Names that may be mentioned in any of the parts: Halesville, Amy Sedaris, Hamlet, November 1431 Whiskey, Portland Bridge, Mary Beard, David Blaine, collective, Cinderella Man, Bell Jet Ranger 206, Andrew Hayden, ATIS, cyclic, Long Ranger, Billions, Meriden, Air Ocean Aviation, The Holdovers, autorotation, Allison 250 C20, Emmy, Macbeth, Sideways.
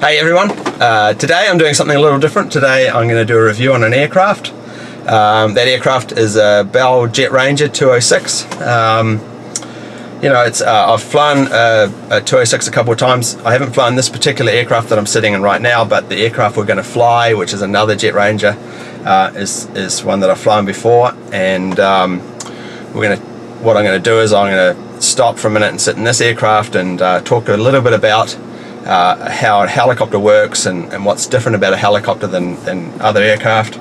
Hey everyone, today I'm doing something a little different. Today I'm going to do a review on an aircraft. That aircraft is a Bell Jet Ranger 206. You know, I've flown a 206 a couple of times. I haven't flown this particular aircraft that I'm sitting in right now, but the aircraft we're going to fly, which is another Jet Ranger, is one that I've flown before. And what I'm going to do is I'm going to stop for a minute and sit in this aircraft and talk a little bit about how a helicopter works and what's different about a helicopter than other aircraft.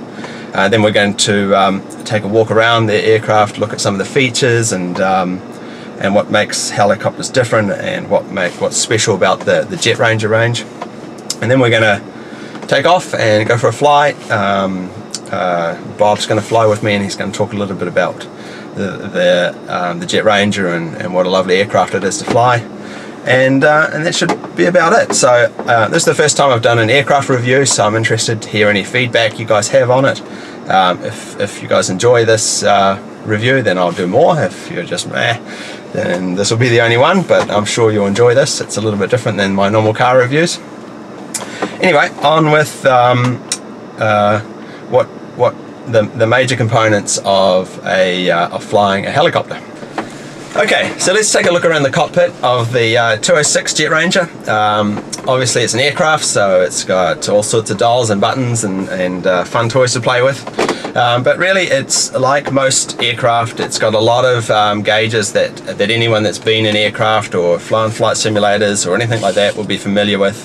Then we're going to take a walk around the aircraft, look at some of the features and what makes helicopters different and what's special about the Jet Ranger range. And then we're going to take off and go for a flight. Bob's going to fly with me and he's going to talk a little bit about the Jet Ranger and what a lovely aircraft it is to fly. And that should be about it. So this is the first time I've done an aircraft review, so I'm interested to hear any feedback you guys have on it. If you guys enjoy this review, then I'll do more. If you're just meh, then this will be the only one, but I'm sure you'll enjoy this. It's a little bit different than my normal car reviews. Anyway, on with the major components of flying a helicopter. Okay, so let's take a look around the cockpit of the 206 Jet Ranger. Obviously it's an aircraft, so it's got all sorts of dials and buttons and fun toys to play with. But really, it's like most aircraft, it's got a lot of gauges that anyone that's been in aircraft or flown flight simulators or anything like that will be familiar with.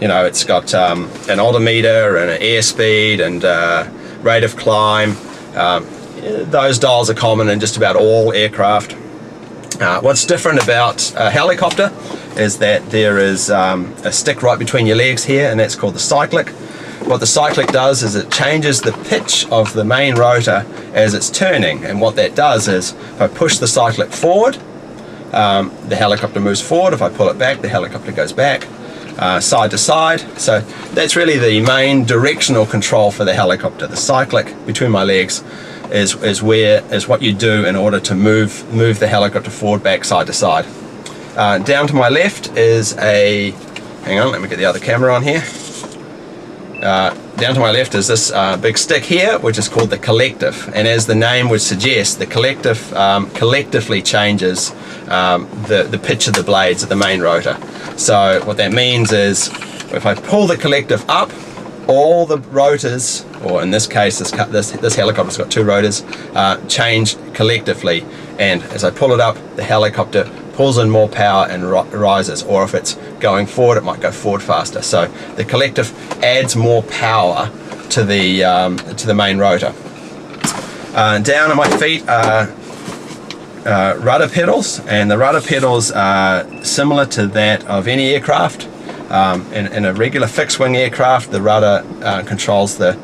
You know, it's got an altimeter and an airspeed and rate of climb. Those dials are common in just about all aircraft. What's different about a helicopter is that there is a stick right between your legs here, and that's called the cyclic. What the cyclic does is it changes the pitch of the main rotor as it's turning, and what that does is if I push the cyclic forward, the helicopter moves forward. If I pull it back, the helicopter goes back, side to side. So that's really the main directional control for the helicopter. The cyclic between my legs is what you do in order to move the helicopter forward, back, side to side. Down to my left is a, hang on, let me get the other camera on here. Down to my left is this big stick here, which is called the collective, and as the name would suggest, the collective collectively changes the pitch of the blades of the main rotor. So what that means is if I pull the collective up, all the rotors, or in this case, this helicopter's got two rotors, change collectively. And as I pull it up, the helicopter pulls in more power and rises. Or if it's going forward, it might go forward faster. So the collective adds more power to the main rotor. Down at my feet are rudder pedals, and the rudder pedals are similar to that of any aircraft. In a regular fixed-wing aircraft, the rudder controls the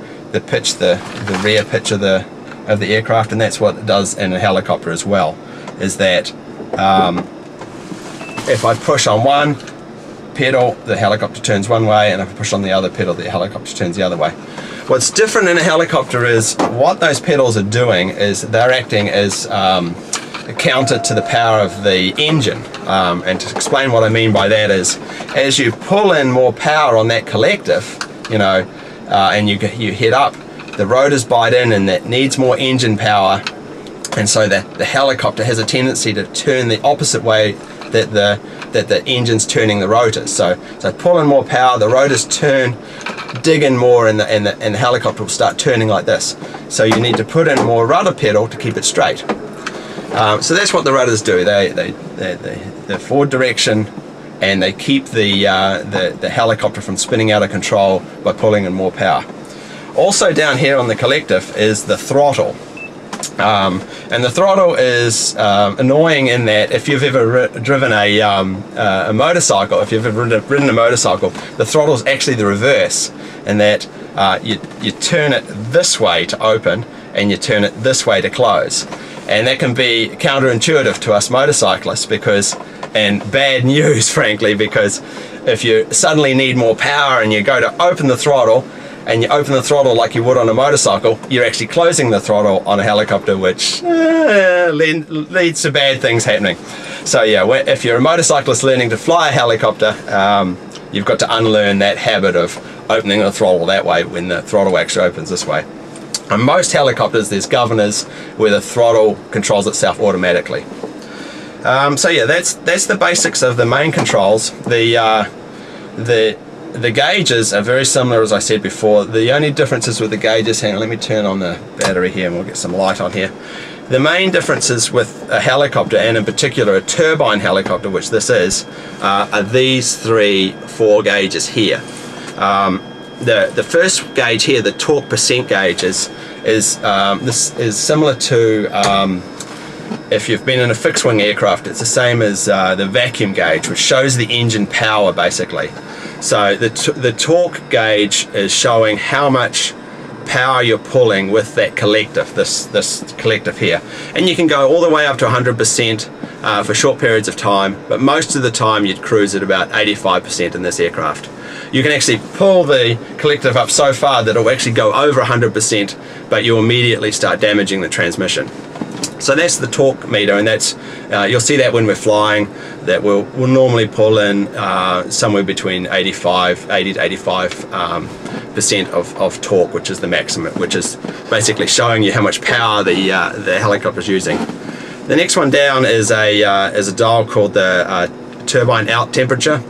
pitch, the rear pitch of the aircraft, and that's what it does in a helicopter as well. Is that if I push on one pedal, the helicopter turns one way, and if I push on the other pedal, the helicopter turns the other way. What's different in a helicopter is what those pedals are doing is they're acting as counter to the power of the engine, and to explain what I mean by that is, as you pull in more power on that collective, you know, and you head up, the rotors bite in, and that needs more engine power, and so the helicopter has a tendency to turn the opposite way that the engine's turning the rotors. So pull in more power, the rotors turn, dig in more, and the helicopter will start turning like this. So you need to put in more rudder pedal to keep it straight. So that's what the rudders do. They're forward direction, and they keep the helicopter from spinning out of control by pulling in more power. Also down here on the collective is the throttle, and the throttle is annoying in that if you've ever driven a motorcycle, if you've ever ridden a motorcycle, the throttle is actually the reverse, in that you turn it this way to open, and you turn it this way to close. And that can be counterintuitive to us motorcyclists because, and bad news frankly, because if you suddenly need more power and you go to open the throttle, and you open the throttle like you would on a motorcycle, you're actually closing the throttle on a helicopter, which leads to bad things happening. So yeah, if you're a motorcyclist learning to fly a helicopter, you've got to unlearn that habit of opening the throttle that way when the throttle actually opens this way. On most helicopters there's governors where the throttle controls itself automatically. So yeah, that's the basics of the main controls. The gauges are very similar, as I said before. The only differences with the gauges, hang on, let me turn on the battery here and we'll get some light on here. The main differences with a helicopter, and in particular a turbine helicopter, which this is, are these four gauges here. The first gauge here, the torque percent gauge, is similar to if you've been in a fixed wing aircraft. It's the same as the vacuum gauge, which shows the engine power basically. So the torque gauge is showing how much power you're pulling with that collective, this collective here, and you can go all the way up to 100% for short periods of time, but most of the time you'd cruise at about 85% in this aircraft. You can actually pull the collective up so far that it will actually go over 100%, but you'll immediately start damaging the transmission. So that's the torque meter, and that's you'll see that when we're flying, that we'll normally pull in somewhere between 80 to 85 percent of torque, which is the maximum, which is basically showing you how much power the helicopter is using. The next one down is a dial called the turbine out temperature,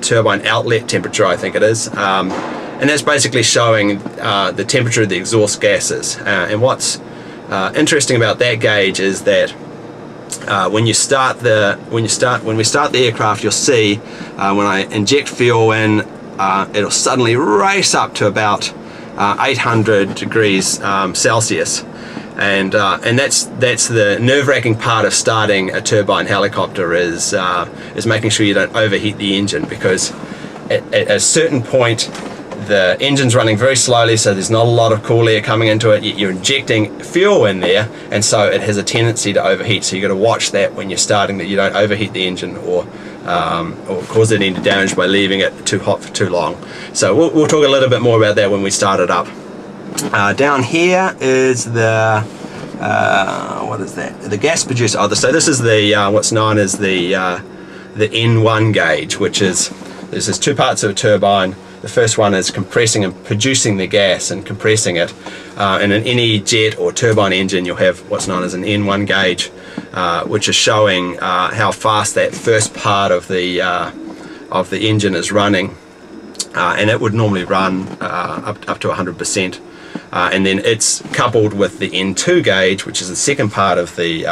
turbine outlet temperature I think it is. And that's basically showing the temperature of the exhaust gases, and what's interesting about that gauge is that when we start the aircraft, you'll see when I inject fuel in, it'll suddenly race up to about 800 degrees Celsius, and that's the nerve-wracking part of starting a turbine helicopter, is making sure you don't overheat the engine, because at a certain point the engine's running very slowly, so there's not a lot of cool air coming into it. You're injecting fuel in there, and so it has a tendency to overheat. So you've got to watch that when you're starting, that you don't overheat the engine or cause it any damage by leaving it too hot for too long. So we'll talk a little bit more about that when we start it up. Down here is the what is that? The gas producer. Oh, so this is the what's known as the N1 gauge, which is there's two parts of a turbine. The first one is compressing and producing the gas and compressing it, and in any jet or turbine engine you'll have what's known as an N1 gauge, which is showing how fast that first part of the engine is running, and it would normally run up to 100%, and then it's coupled with the N2 gauge, which is the second part of the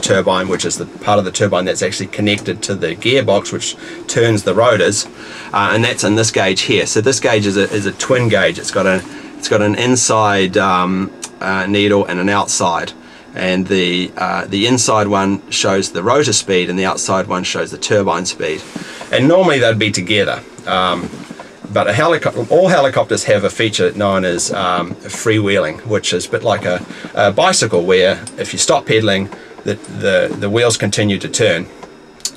turbine, which is the part of the turbine that's actually connected to the gearbox, which turns the rotors, and that's in this gauge here. So this gauge is a twin gauge. It's got an inside needle and an outside, and the inside one shows the rotor speed and the outside one shows the turbine speed, and normally they'd be together. But all helicopters have a feature known as freewheeling, which is a bit like a bicycle, where if you stop pedaling, the wheels continue to turn.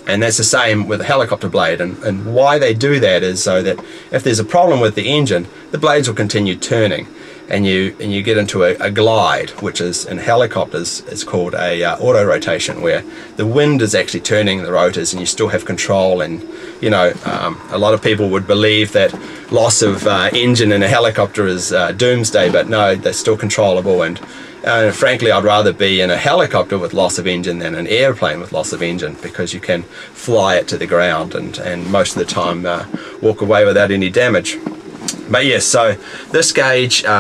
And that's the same with a helicopter blade, and why they do that is so that if there's a problem with the engine, the blades will continue turning, and you get into a glide, which is in helicopters it's called a auto rotation, where the wind is actually turning the rotors and you still have control. And you know, a lot of people would believe that loss of engine in a helicopter is doomsday, but no, they're still controllable. And frankly, I'd rather be in a helicopter with loss of engine than an airplane with loss of engine, because you can fly it to the ground and most of the time walk away without any damage. But yes, so this gauge it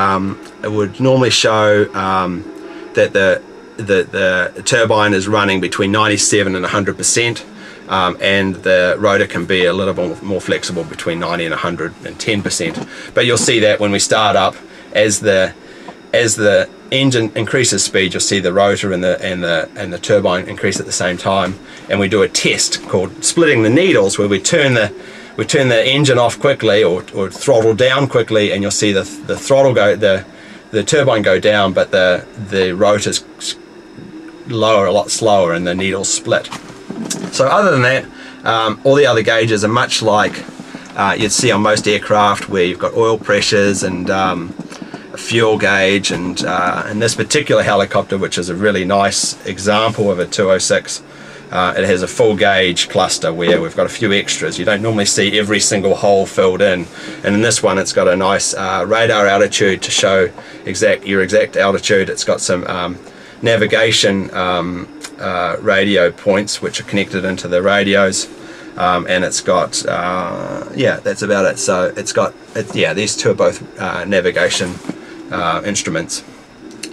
would normally show that the turbine is running between 97 and 100%, and the rotor can be a little bit more flexible between 90 and 110%. But you'll see that when we start up, as the engine increases speed, you'll see the rotor and the turbine increase at the same time. And we do a test called splitting the needles, where we turn the engine off quickly or throttle down quickly, and you'll see the throttle go, the turbine go down, but the rotors lower a lot slower and the needles split. So other than that, all the other gauges are much like you'd see on most aircraft, where you've got oil pressures and fuel gauge, and this particular helicopter, which is a really nice example of a 206, It has a full gauge cluster where we've got a few extras. You don't normally see every single hole filled in, and in this one it's got a nice radar altitude to show your exact altitude. It's got some navigation radio points which are connected into the radios, and it's got yeah, that's about it. So it's got yeah, these two are both navigation instruments.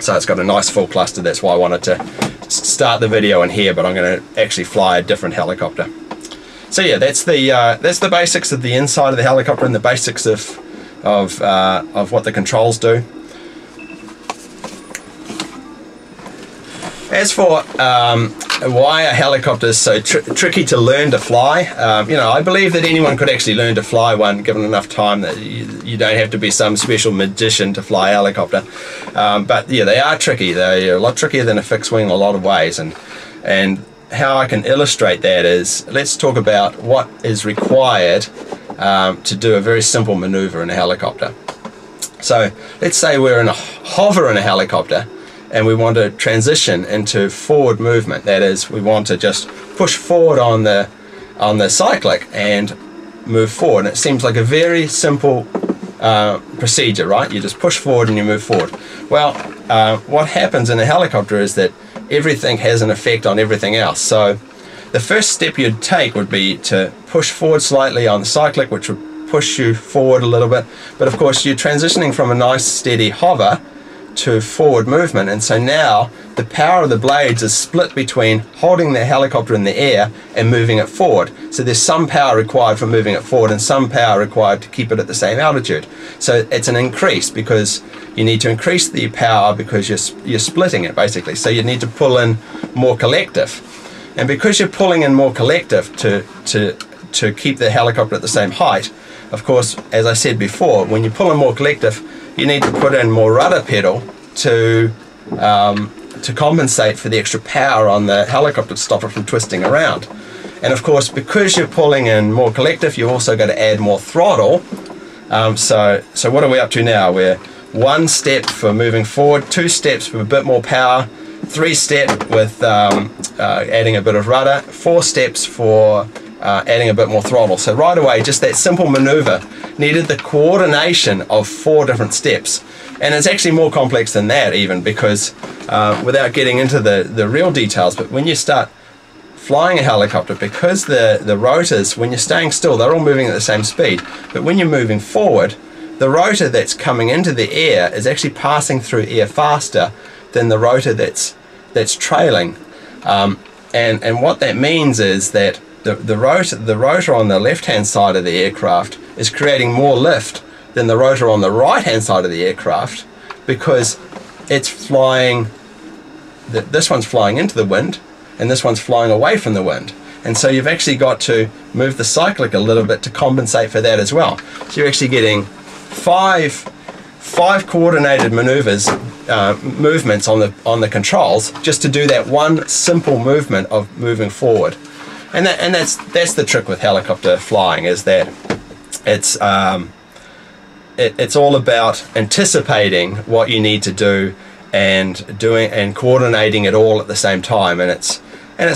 So it's got a nice full cluster. That's why I wanted to start the video in here, but I'm going to actually fly a different helicopter. So yeah, that's the basics of the inside of the helicopter and the basics of what the controls do. As for why a helicopter is so tricky to learn to fly, you know, I believe that anyone could actually learn to fly one given enough time. That you don't have to be some special magician to fly a helicopter. But yeah, they are tricky. They're a lot trickier than a fixed wing in a lot of ways. And how I can illustrate that is, let's talk about what is required to do a very simple maneuver in a helicopter. So let's say we're in a hover in a helicopter, and we want to transition into forward movement. That is, we want to just push forward on the cyclic and move forward. And it seems like a very simple procedure, right? You just push forward and you move forward. Well, what happens in a helicopter is that everything has an effect on everything else. So the first step you'd take would be to push forward slightly on the cyclic, which would push you forward a little bit. But of course, you're transitioning from a nice steady hover to forward movement, and so now the power of the blades is split between holding the helicopter in the air and moving it forward. So there's some power required for moving it forward and some power required to keep it at the same altitude. So it's an increase because you need to increase the power because you're splitting it basically. So you need to pull in more collective, and because you're pulling in more collective to keep the helicopter at the same height, of course, as I said before, when you pull in more collective, you need to put in more rudder pedal to compensate for the extra power on the helicopter to stop it from twisting around. And of course, because you're pulling in more collective, you're also going to add more throttle. So what are we up to now? We're one step for moving forward, two steps with a bit more power, three step with adding a bit of rudder, four steps for adding a bit more throttle. So right away, just that simple maneuver needed the coordination of four different steps. And it's actually more complex than that even, because without getting into the real details, but when you start flying a helicopter, because the rotors, when you're staying still, they're all moving at the same speed, but when you're moving forward, the rotor that's coming into the air is actually passing through air faster than the rotor that's trailing. And what that means is that the rotor on the left-hand side of the aircraft is creating more lift than the rotor on the right-hand side of the aircraft, because it's flying, this one's flying into the wind and this one's flying away from the wind. And so you've actually got to move the cyclic a little bit to compensate for that as well. So you're actually getting five coordinated maneuvers, movements on the controls, just to do that one simple movement of moving forward. And that's the trick with helicopter flying, is that it's all about anticipating what you need to do and coordinating it all at the same time. And it's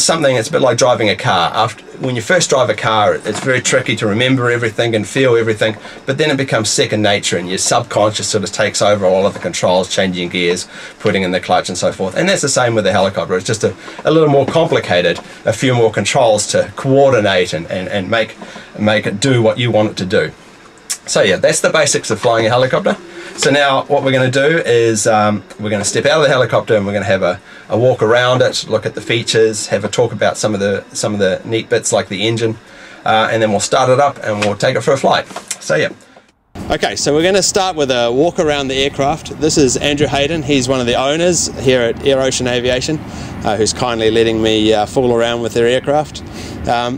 something, it's a bit like driving a car. When you first drive a car, it's very tricky to remember everything and feel everything, but then it becomes second nature and your subconscious sort of takes over all of the controls, changing gears, putting in the clutch and so forth. And that's the same with the helicopter. It's just a little more complicated, a few more controls to coordinate and make it do what you want it to do. So yeah, that's the basics of flying a helicopter. So now what we're going to do is we're going to step out of the helicopter and we're going to have a walk around it, look at the features, have a talk about some of the neat bits like the engine, and then we'll start it up and we'll take it for a flight. So yeah. Okay, so we're going to start with a walk around the aircraft. This is Andrew Hayden. He's one of the owners here at Air Ocean Aviation, who's kindly letting me fool around with their aircraft.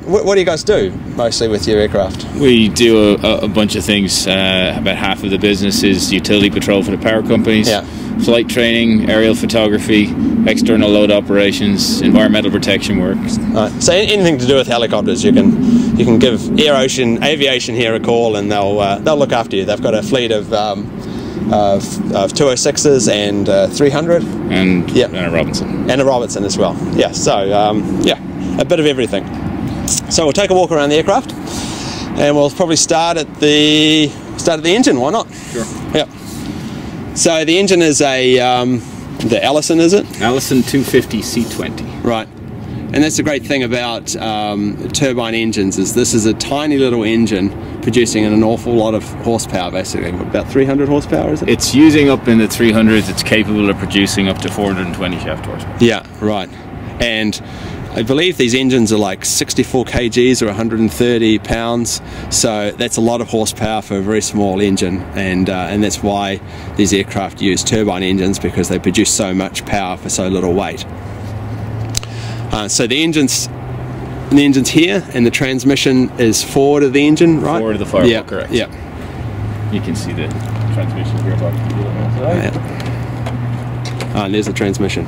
What do you guys do mostly with your aircraft? We do a bunch of things. About half of the business is utility patrol for the power companies, yeah, flight training, aerial photography, external load operations, environmental protection work. All right. So anything to do with helicopters, you can give Air Ocean Aviation here a call, and they'll look after you. They've got a fleet of 206s and 300, and yep, and a Robinson as well. Yeah. So yeah. a bit of everything. So we'll take a walk around the aircraft, and we'll probably start at the engine. Why not? Sure. Yep. So the engine is a the Allison, is it? Allison 250 C20. Right. And that's the great thing about turbine engines, is this is a tiny little engine producing an awful lot of horsepower, basically. About 300 horsepower, is it? It's using up in the 300s. It's capable of producing up to 420 shaft horsepower. Yeah, right. And I believe these engines are like 64 kgs or 130 pounds. So that's a lot of horsepower for a very small engine. And that's why these aircraft use turbine engines, because they produce so much power for so little weight. So the engine's here, and the transmission is forward of the engine, right? Forward of the firewall, yeah, correct. Yeah. You can see the transmission gearbox. Yeah. And there's the transmission.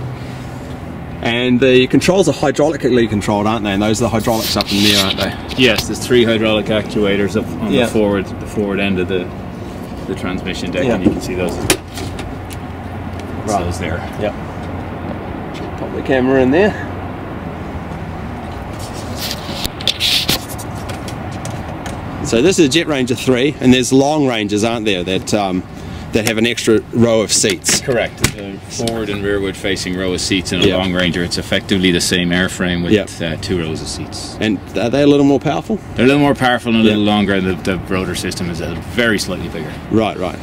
And the controls are hydraulically controlled, aren't they? And those are the hydraulics up in there, aren't they? Yes, there's 3 hydraulic actuators up on yeah. the forward end of the transmission deck, yeah. And you can see those. Right. Those there. Yep. Yeah. Pop the camera in there. So this is a Jet Ranger 3, and there's Long Rangers, aren't there, that that have an extra row of seats. Correct. The forward and rearward facing row of seats in a yep. Long Ranger. It's effectively the same airframe with yep. 2 rows of seats. And are they a little more powerful? They're a little more powerful and a little yep. longer, and the rotor system is a very slightly bigger. Right, right.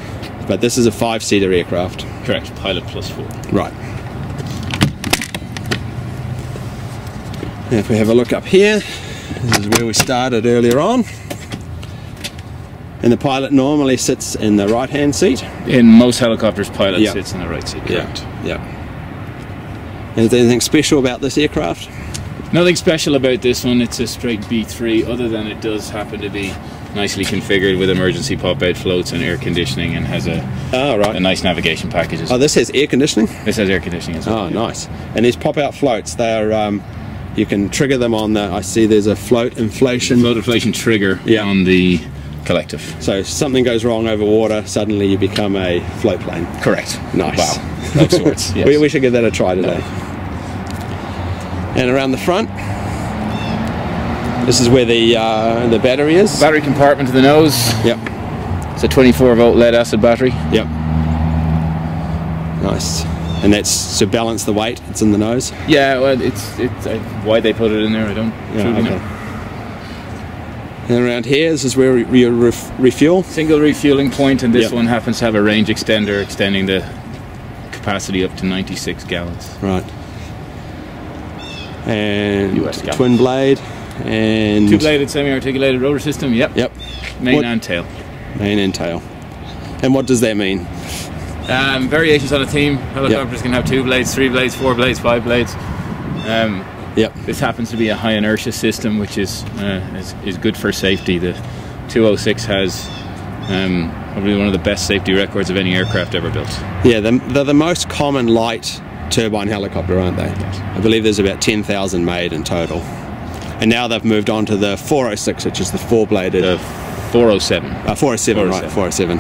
But this is a 5-seater aircraft. Correct. Pilot plus 4. Right. Now if we have a look up here, this is where we started earlier on. And the pilot normally sits in the right-hand seat? In most helicopters, pilot yep. sits in the right seat, correct. Yeah. Yep. Is there anything special about this aircraft? Nothing special about this one. It's a straight B3, other than it does happen to be nicely configured with emergency pop-out floats and air conditioning, and has a nice navigation package as well. Oh, this has air conditioning? This has air conditioning as well. Oh, yeah. Nice. And these pop-out floats, they are... you can trigger them on the... I see there's a float inflation trigger yep. on the... collective. So if something goes wrong over water, suddenly you become a float plane. Correct. Nice. Wow. Of sorts. Yes. We should give that a try today. No. And around the front, this is where the battery is. Battery compartment to the nose. Yep. It's a 24-volt lead-acid battery. Yep. Nice. And that's to balance the weight. It's in the nose. Yeah. Well, it's why they put it in there, I don't. Yeah, okay. Know. And around here, this is where we refuel. Single refueling point, and this yep. one happens to have a range extender, extending the capacity up to 96 gallons. Right. And US gallons. Twin blade and... Two-bladed semi-articulated rotor system, yep. Yep. Main and tail. Main and tail. And what does that mean? Variations on a theme. Helicopters yep. can have 2 blades, 3 blades, 4 blades, 5 blades. Yep. This happens to be a high inertia system, which is good for safety. The 206 has probably one of the best safety records of any aircraft ever built. Yeah, they're the most common light turbine helicopter, aren't they? Yes. I believe there's about 10,000 made in total. And now they've moved on to the 406, which is the 4-bladed... 407. 407, right, 407.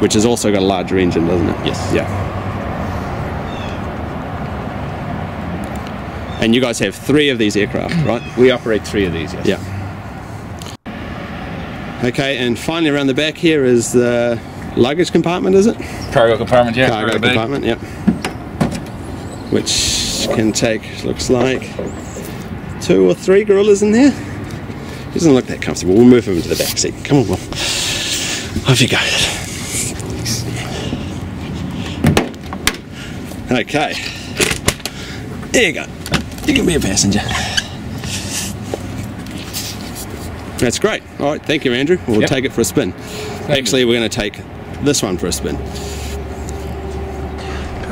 Which has also got a larger engine, doesn't it? Yes. Yeah. And you guys have 3 of these aircraft, right? We operate 3 of these, yes. Yeah. Okay, and finally around the back here is the luggage compartment, is it? Cargo compartment, yeah. Cargo compartment, yep. Which can take, looks like, 2 or 3 gorillas in there. Doesn't look that comfortable. We'll move them to the back seat. Come on, Wolf. Off you go. Okay. There you go. You can be a passenger. That's great. All right, thank you, Andrew. We'll yep. take it for a spin. Actually, we're going to take this one for a spin.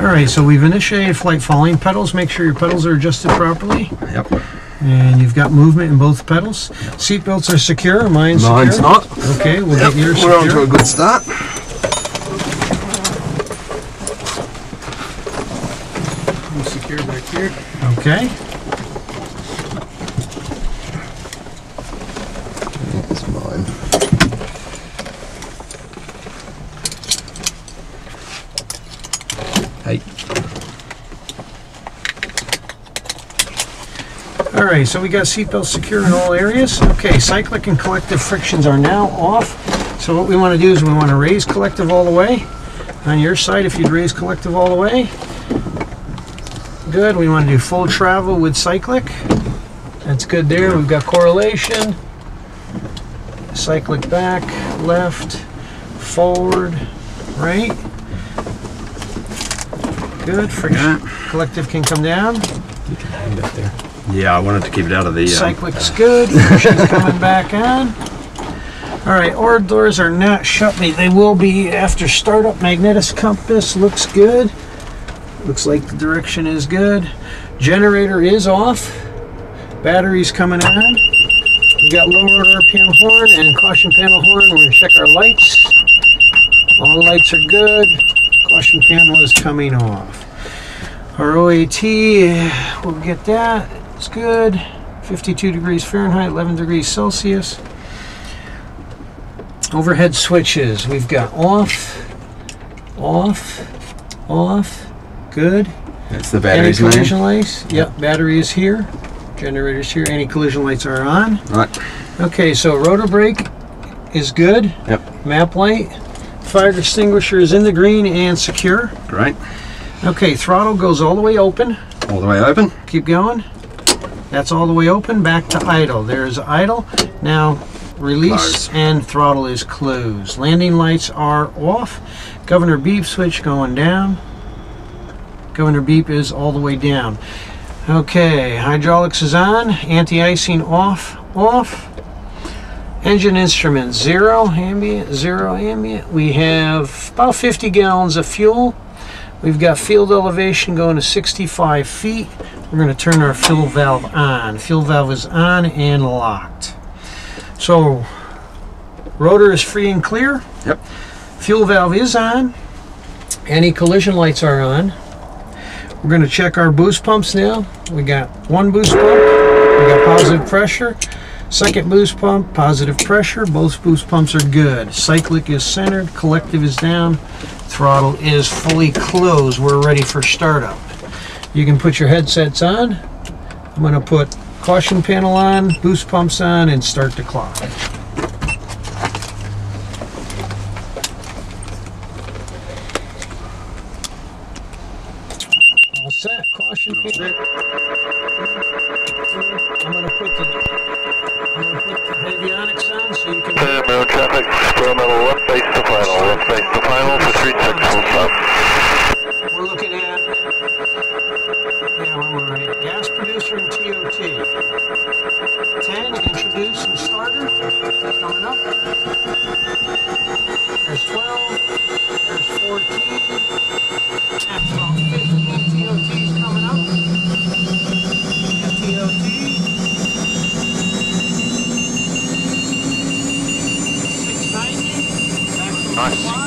All right, so we've initiated flight following pedals. Make sure your pedals are adjusted properly. Yep. And you've got movement in both pedals. Seat belts are secure. Mine's secure. Not. Okay, we'll yep. get yours secure. We're on to a good start. I'm secure back here. Okay. That's mine. Hey. Alright, so we got seatbelts secure in all areas. Okay, cyclic and collective frictions are now off. So what we want to do is we want to raise collective all the way. On your side, if you'd raise collective all the way. Good. We want to do full travel with cyclic. That's good there. We've got correlation. Cyclic back, left, forward, right. Good. Friction. Collective can come down. You can hang it up there. Yeah, I wanted to keep it out of the... Cyclic's good. Friction's coming back on. Alright, oar doors are not shut. They will be after startup. Magnetis compass looks good. Looks like the direction is good. Generator is off. Battery's coming on. We got lower RPM horn and caution panel horn. We're going to check our lights. All the lights are good. Caution panel is coming off. Our OAT, we'll get that. It's good. 52 degrees Fahrenheit, 11 degrees Celsius. Overhead switches. We've got off, off, off. Good. That's the battery's name. Anti-collision lights. Yep, battery is here. Generator's here. Anti-collision lights are on. Right. Okay, so rotor brake is good. Yep. Map light. Fire extinguisher is in the green and secure. Great. Okay, throttle goes all the way open. All the way open. Keep going. That's all the way open. Back to idle. There's idle. Now release close. And throttle is closed. Landing lights are off. Governor beep switch going down. Governor beep is all the way down. Okay, hydraulics is on. Anti-icing off, off. Engine instruments, zero ambient, zero ambient. We have about 50 gallons of fuel. We've got field elevation going to 65 feet. We're going to turn our fuel valve on. Fuel valve is on and locked. So, rotor is free and clear. Yep. Fuel valve is on. Anti-collision lights are on. We're going to check our boost pumps now. We got one boost pump. We got positive pressure. Second boost pump, positive pressure. Both boost pumps are good. Cyclic is centered. Collective is down. Throttle is fully closed. We're ready for startup. You can put your headsets on. I'm going to put caution panel on, boost pumps on, and start the clock. All set. Caution panel. I'm going to put the avionics on so you can... Moon traffic, square metal, left base to final. Left base to final for 36, full stop. We're looking at... Yeah, we're right. Gas producer and TOT. 10, introduce and starter. Coming up. There's 12. There's 14. At 12:15, TOT's coming up. TOT. 690. Back to nice.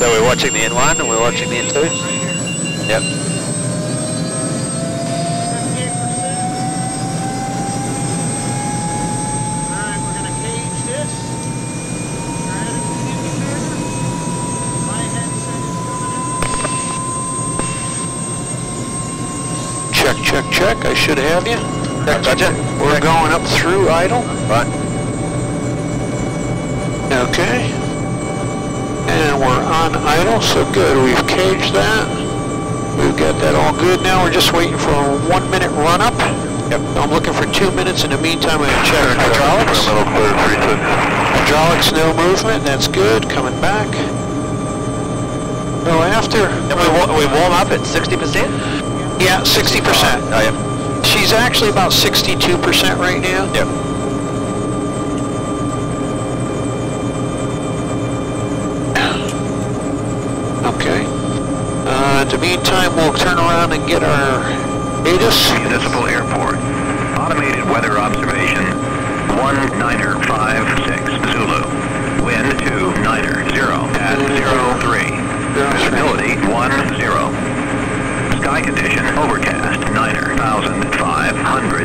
So we're watching the N1 and we're watching the N2. Yep. Alright, we're going to cage this. My headset is coming out. Check, check, check. I should have you. Gotcha. We're going up through idle. Right. Okay. And we're on idle, so good. We've caged that. We've got that all good now. We're just waiting for a 1-minute run up. Yep. I'm looking for 2 minutes. In the meantime, I'm going to check hydraulics. Hydraulics, no movement. That's good. Coming back. No after. And we warm up at 60%? Yeah, 60%. Oh, yeah. She's actually about 62% right now. Yep. In the meantime, we'll turn around and get our ATIS. Municipal Airport. Automated weather observation. 1956 Zulu. Wind 290 at 03. Visibility 10. Sky condition overcast 9,500.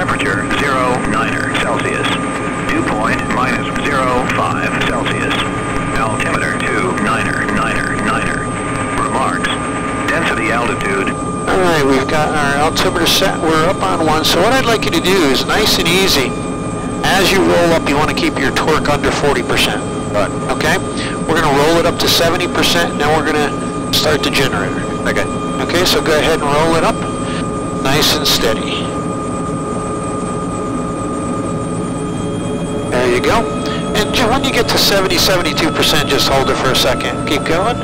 temperature 09 Celsius, dew point -05 Celsius, altimeter 2999. Remarks, density altitude. Alright, we've got our altimeter set, we're up on one, so what I'd like you to do is nice and easy, as you roll up you want to keep your torque under 40%, okay? We're going to roll it up to 70%, now we're going to start the generator. Okay. Okay, so go ahead and roll it up, nice and steady. There you go. And when you get to 70, 72%, just hold it for a second. Keep going.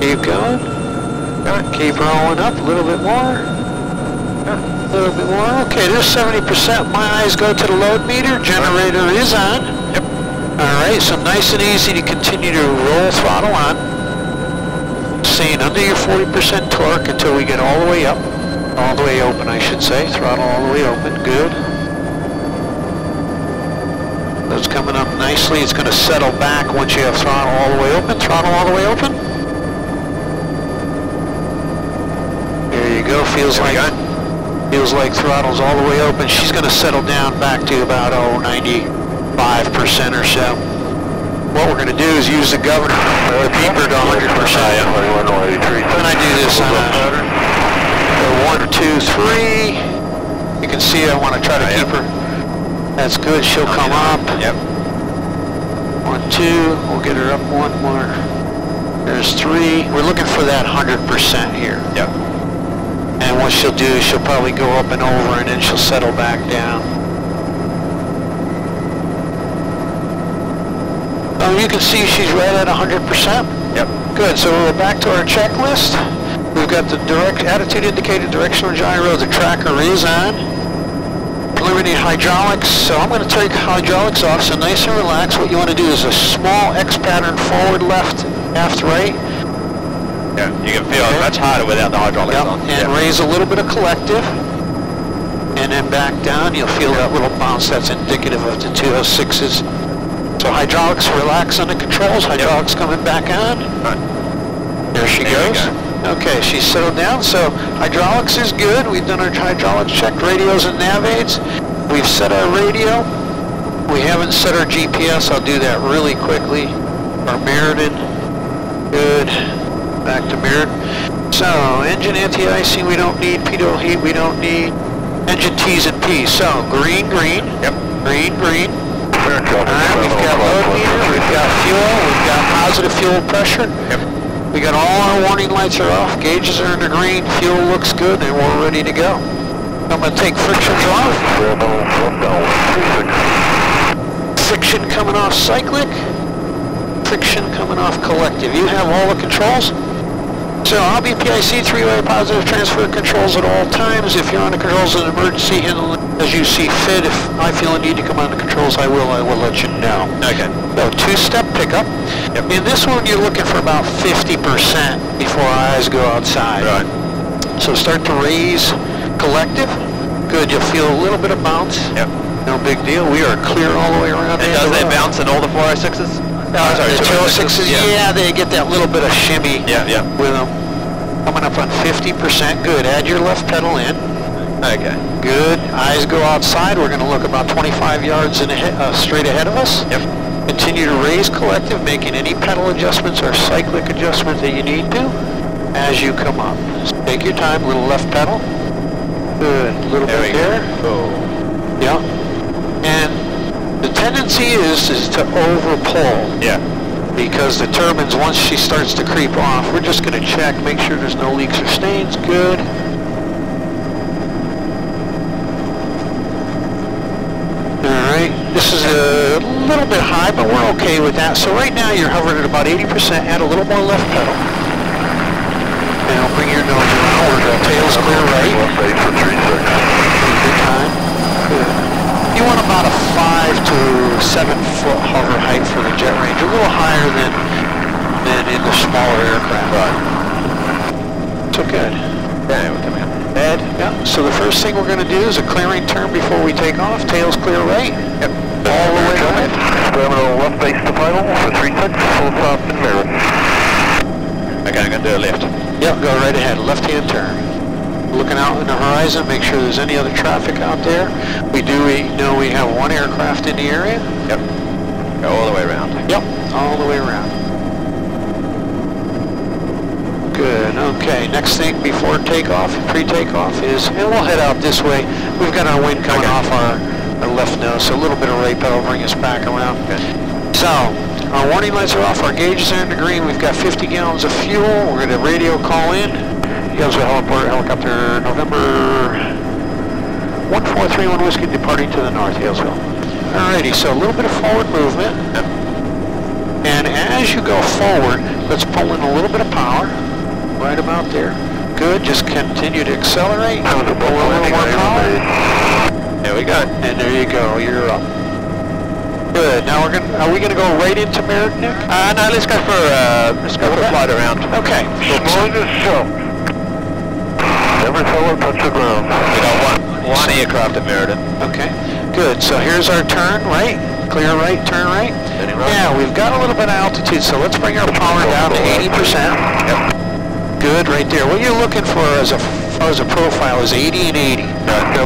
Keep going. Keep rolling up a little bit more. A little bit more. Okay, there's 70%. My eyes go to the load meter. Generator is on. Yep. All right, so nice and easy to continue to roll throttle on. Staying under your 40% torque until we get all the way up. All the way open, I should say. Throttle all the way open. Good. It's coming up nicely. It's going to settle back once you have throttle all the way open. Throttle all the way open. There you go. Feels like throttle's all the way open. She's going to settle down back to about 95% or so. What we're going to do is use the governor or the beeper to 100%. When I do this on a 1, 2, 3, you can see I want to try to keep her. That's good, she'll come up. Yep. 1, 2, we'll get her up one more. There's 3. We're looking for that 100% here. Yep. And what she'll do is she'll probably go up and over and then she'll settle back down. Oh, you can see she's right at 100%? Yep. Good, so we're back to our checklist. We've got the direct attitude indicator, directional gyro, the tracker is on. Eliminate hydraulics, so I'm going to take hydraulics off, so nice and relaxed. What you want to do is a small X pattern forward, left, aft, right. Yeah, you can feel it much harder without the hydraulics on. And raise a little bit of collective, and then back down. You'll feel that little bounce that's indicative of the 206s. So hydraulics relax on the controls, hydraulics coming back on. Right. There she goes. Okay, she's settled down, so hydraulics is good. We've done our hydraulics check, radios and nav aids. We've set our radio. We haven't set our GPS. I'll do that really quickly. Our Meriden. Good. Back to Meriden. So, engine anti-icing we don't need. Pitot heat we don't need. Engine T's and P's. So, green, green. Yep. Green, green. Alright, we've got load meter. We've got fuel. We've got positive fuel pressure. Yep. We got all our warning lights are off, gauges are in the green, fuel looks good, and we're ready to go. I'm going to take frictions off. Friction coming off cyclic, friction coming off collective. You have all the controls. So I'll be PIC, 3-way positive transfer controls at all times. If you're on the controls of an emergency, handle it as you see fit. If I feel a need to come on the controls, I will let you know. Okay. So two-step pickup. Yep. In this one, you're looking for about 50% before our eyes go outside. Right. So start to raise collective. Good, you'll feel a little bit of bounce. Yep. No big deal. We are clear all the way around. And does that bounce in all the 406s? The 206s, yeah, they get that little bit of shimmy with them. Coming up on 50%. Good, add your left pedal in. Okay. Good, eyes go outside. We're going to look about 25 yards in straight ahead of us. Yep. Continue to raise collective, making any pedal adjustments or cyclic adjustments that you need to as you come up. So take your time, little left pedal. Good, little bit there. Yeah. And the tendency is to overpull. Yeah. Because the turbines, once she starts to creep off, we're just going to check, make sure there's no leaks or stains. Good. This is a little bit high, but we're okay with that. So right now you're hovering at about 80%. Add a little more left pedal. Now bring your nose around. We're tails clear right. Good time. Good. You want about a 5 to 7 foot hover height for the Jet Ranger, a little higher than in the smaller aircraft. Right. So good. Yeah, we're coming out. Ed. Yeah. So the first thing we're going to do is a clearing turn before we take off. Tails clear right. Yep. All the way right. Terminal left base to final for 36. Full stop in Meriden. Okay, I'm going to do a left. Yep. Go right ahead. Left hand turn. looking out in the horizon, make sure there's any other traffic out there. We know we have one aircraft in the area. Yep. Go all the way around. Yep, all the way around. Good, okay. Next thing before takeoff, pre-takeoff is, and we'll head out this way. We've got our wind coming off our left nose, so a little bit of right pedal will bring us back around. Okay. So. Our warning lights are off, our gauges are in the green, we've got 50 gallons of fuel, we're going to radio call in. Halesville Heliport, helicopter November 1431 Whiskey, departing to the north, Halesville. Alrighty, so a little bit of forward movement, and as you go forward, let's pull in a little bit of power, right about there. Good, just continue to accelerate, pull in a little more power. There we go, and there you go, you're up. Good. Now we're gonna. Are we gonna go right into Meriden? No. Let's go for a flight around. Okay. The board is shut. Never tell it touch the ground. We got one aircraft at Meriden. Okay. Good. So here's our turn right. Clear right. Turn right. Yeah. We've got a little bit of altitude, so let's bring our power down to 80%. Yep. Good. Right there. What you're looking for as a profile is 80 and 80. 80% of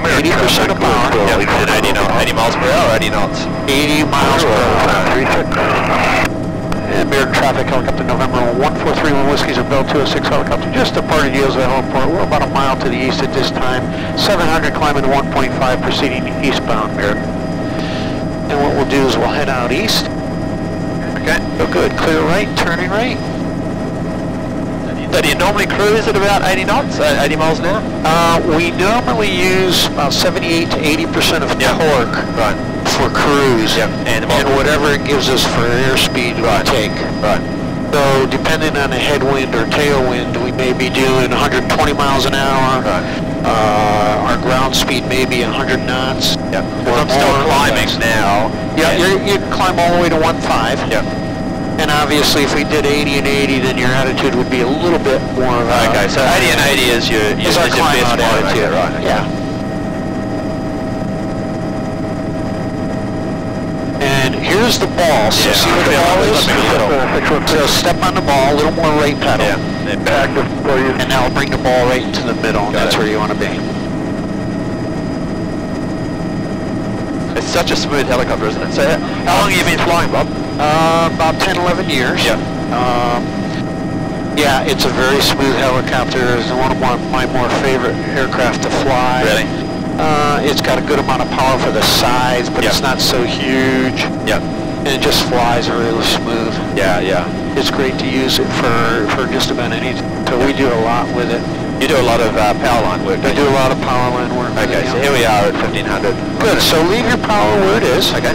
power. Yeah, we did 80 miles per hour, 80 knots. 80 miles per hour. And Meriden traffic helicopter November 1431 Whiskey's a Bell 206 helicopter. Just departed Halesville Heliport. We're about a mile to the east at this time. 700 climbing to 1.5 proceeding eastbound Meriden. And what we'll do is we'll head out east. Okay. So good. Clear right, turning right. So do you normally cruise at about 80 knots, 80 miles an hour? We normally use about 78 to 80% of torque for cruise, and whatever it gives us for airspeed we take. Right. So depending on the headwind or tailwind, we may be doing 120 miles an hour. Our ground speed may be 100 knots. Yep. I'm still climbing now. Yeah, you'd climb all the way to 1.5. Yep. And obviously, if we did 80 and 80, then your attitude would be a little bit more of a... Okay, so 80 and 80 is your best attitude. Right, okay. Yeah. And here's the ball. So see where the ball is? So step on the ball, a little more right pedal. Yeah. And back before you... And that'll bring the ball right into the middle, and that's where you want to be. It's such a smooth helicopter, isn't it? So how long have you been flying, Bob? About 10, 11 years. Yeah. Yeah, it's a very smooth helicopter. It's one of my more favorite aircraft to fly. Really? It's got a good amount of power for the size, but it's not so huge. Yeah. And it just flies really smooth. Yeah, yeah. It's great to use it for just about anything. So we do a lot with it. You do a lot of power line work. I do a lot of power line work. Okay, so here we are at 1500. Good, so leave your power where it is. Okay.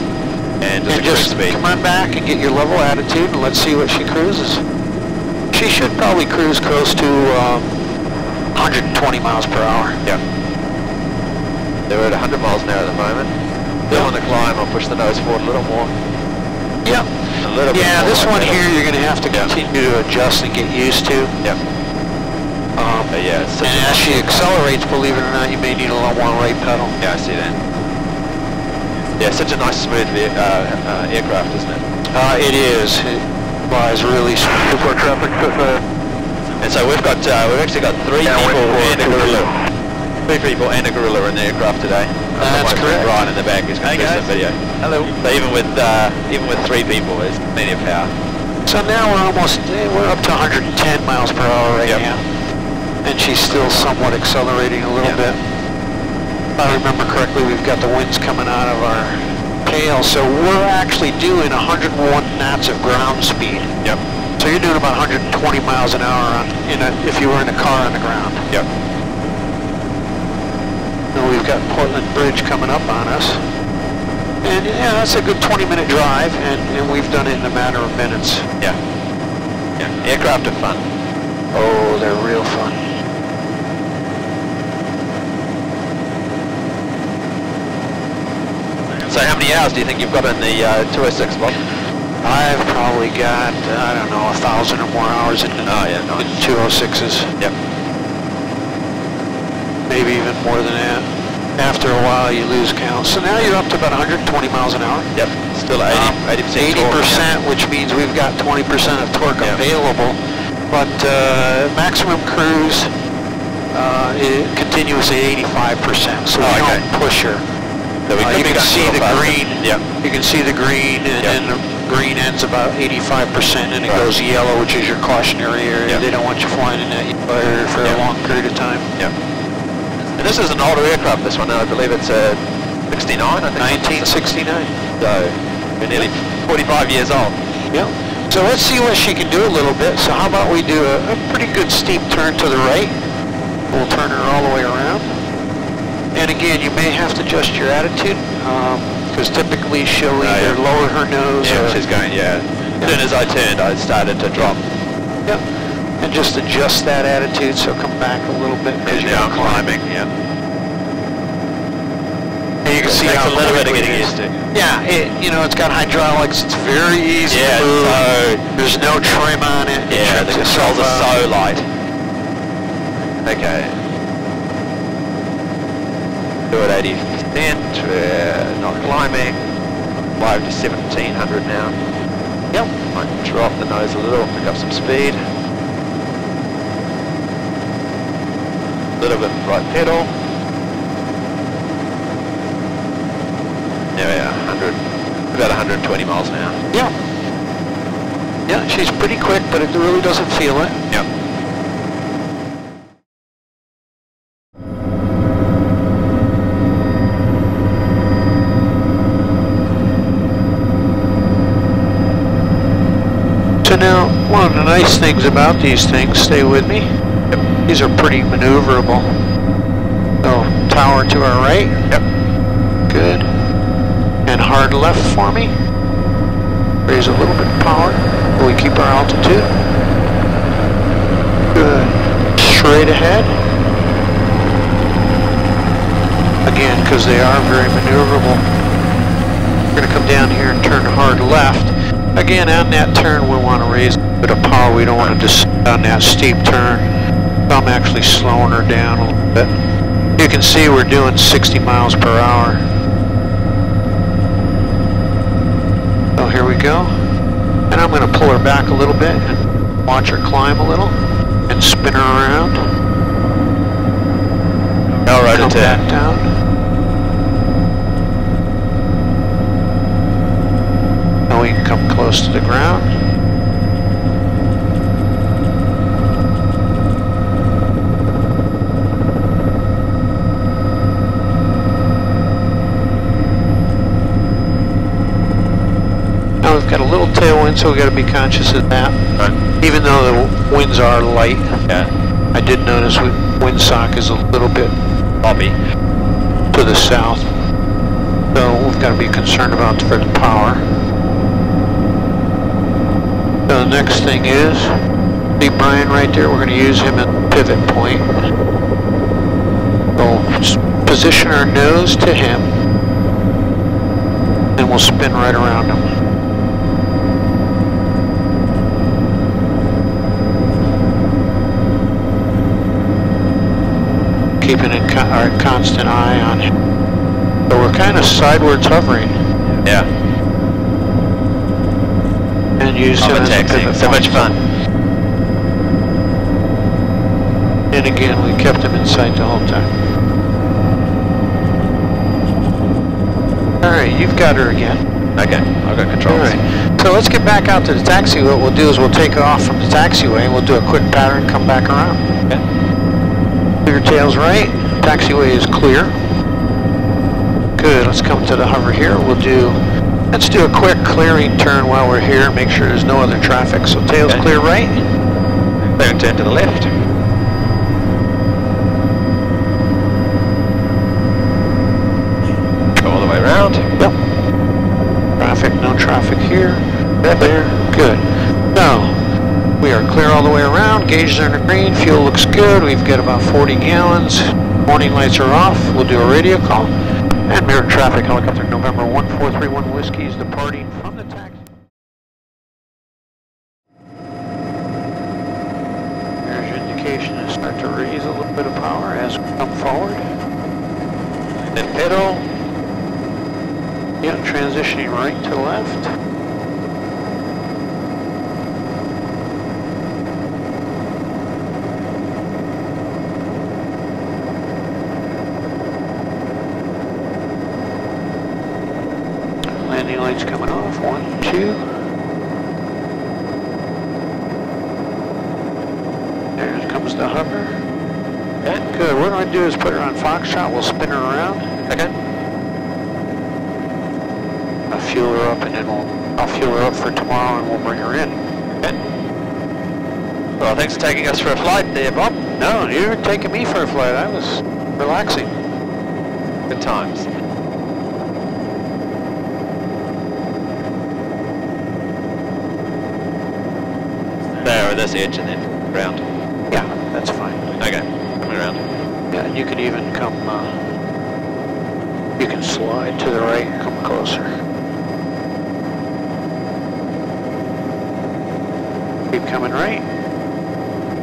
And just speed. Come on back and get your level attitude, and let's see what she cruises. She should probably cruise close to 120 miles per hour. Yeah. They're at 100 miles an hour at the moment. They're on the climb. I'll push the nose forward a little more. Yep. A little bit. Yeah, this one here you're going to have to continue to adjust and get used to. Yep. And as she accelerates, believe it or not, you may need a lot more right pedal. Yeah, I see that. Yeah, such a nice smooth aircraft, isn't it? It is. It flies really smooth. For traffic. And so we've actually got three people and a gorilla in the aircraft today. That's correct. Ryan in the back is going to do some video. Hello. So even with three people, there's plenty of power. So now we're up to 110 miles per hour right now. And she's still somewhat accelerating a little bit. If I remember correctly, we've got the winds coming out of our tail, so we're actually doing 101 knots of ground speed. Yep. So you're doing about 120 miles an hour if you were in a car on the ground. Yep. And we've got Portland Bridge coming up on us. And yeah, that's a good 20-minute drive, and we've done it in a matter of minutes. Yeah. Yeah. Aircraft are fun. Oh, they're real fun. So how many hours do you think you've got in the 206, Bob? I've probably got, I don't know, 1,000 or more hours in the 206s. Yep. Maybe even more than that. After a while, you lose count. So now you're up to about 120 miles an hour. Yep. Still 80% torque. 80%, which means we've got 20% of torque available. But maximum cruise continuously 85%, so we don't push her. So you can see the green. Yeah. You can see the green, and then the green ends about 85%, and it goes yellow, which is your cautionary area. They don't want you flying in that area for a long period of time. Yeah. And this is an older aircraft. This one, I believe it's a 69. I think 1969. So we're nearly 45 years old. Yeah. So let's see what she can do a little bit. So how about we do a pretty good steep turn to the right. We'll turn her all the way around. And again, you may have to adjust your attitude, because typically she'll either lower her nose or... she's going, As soon as I turned, I started to drop. Yep. And just adjust that attitude, so come back a little bit. And now I'm climbing, And you can see how a little bit of getting used to. Yeah, you know, it's got hydraulics, it's very easy to move. There's no trim on it. Yeah, the controls are so light. Okay. Do it 80%, we're not climbing. 5 to 1700 now. Yep. Might drop the nose a little, pick up some speed. A little bit right pedal. There we are, about 120 miles now. Yeah. Yeah, she's pretty quick, but it really doesn't feel it. Yep. Now, one of the nice things about these things, stay with me, these are pretty maneuverable. So, tower to our right. Yep. Good. And hard left for me. Raise a little bit of power. We keep our altitude. Good. Straight ahead. Again, because they are very maneuverable. We're going to come down here and turn hard left. Again, on that turn, we want to raise a bit of power. We don't want to descend on that steep turn. I'm actually slowing her down a little bit. You can see we're doing 60 miles per hour. So here we go. And I'm going to pull her back a little bit and watch her climb a little and spin her around. All right, come back down. We can come close to the ground. Now we've got a little tailwind, so we've got to be conscious of that. Right. Even though the winds are light, I did notice windsock is a little bit bumpy to the south. So we've got to be concerned about for the power. So the next thing is, see Brian right there, we're going to use him at the pivot point. We'll position our nose to him, and we'll spin right around him. Keeping our constant eye on him. So we're kind of sidewards hovering. Yeah. I'm taxiing, so much fun. And again, we kept him in sight the whole time. Alright, you've got her again. Okay, I've got controls. Alright, so let's get back out to the taxiway. What we'll do is we'll take off from the taxiway and we'll do a quick pattern, come back around. Okay. Clear tails right, taxiway is clear. Good, let's come to the hover here. Let's do a quick clearing turn while we're here, make sure there's no other traffic. So tails clear right. Clear and turn to the left. Go all the way around. Yep. Traffic, no traffic here. There. Good. Now, we are clear all the way around. Gauges are in the green. Fuel looks good. We've got about 40 gallons. Warning lights are off. We'll do a radio call. And Meriden traffic helicopter November 1431 Whiskey is departing from the taxi. There's your indication to start to raise a little bit of power as we come forward. Then pedal. Yeah, transitioning right to left. view. There comes the hover. And good. What I do is put her on Foxtrot. We'll spin her around. Okay. I'll fuel her up, and then I'll fuel her up for tomorrow, and we'll bring her in. Okay. Well, thanks for taking us for a flight there, Bob. No, you're taking me for a flight. I was relaxing. Good times. There, that's the edge and then round. Yeah, that's fine. Okay, coming around. Yeah, and you can even come, you can slide to the right and come closer. Keep coming right.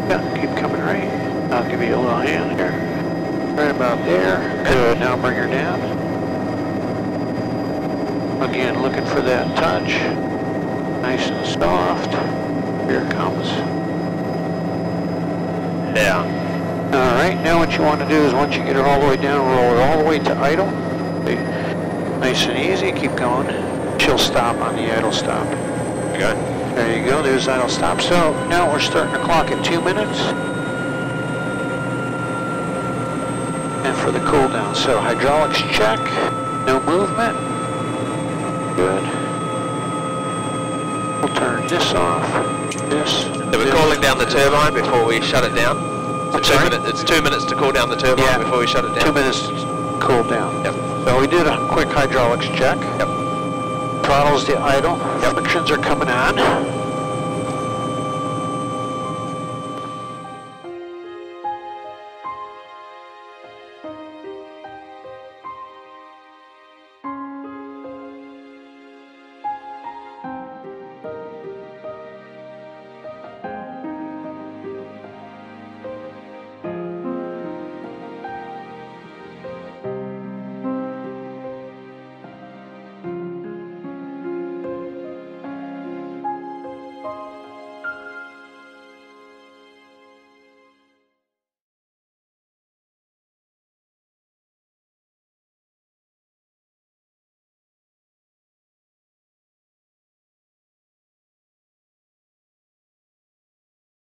Yeah, keep coming right. I'll give you a little hand here. Right about there. Good, now bring her down. Again, looking for that touch. Nice and soft. Here it comes. Down. All right, now what you want to do is once you get her all the way down, roll her all the way to idle. Nice and easy, keep going. She'll stop on the idle stop. Okay. There you go, there's idle stop. So now we're starting the clock at 2 minutes. And for the cool down, so hydraulics check, no movement. Good. We'll turn this off. Yes. So we're cooling down the turbine before we shut it down. So it's 2 minutes to cool down the turbine before we shut it down. 2 minutes to cool down. Yep. So we did a quick hydraulics check. Yep. Throttle's the idle. Yep. Frictions are coming on.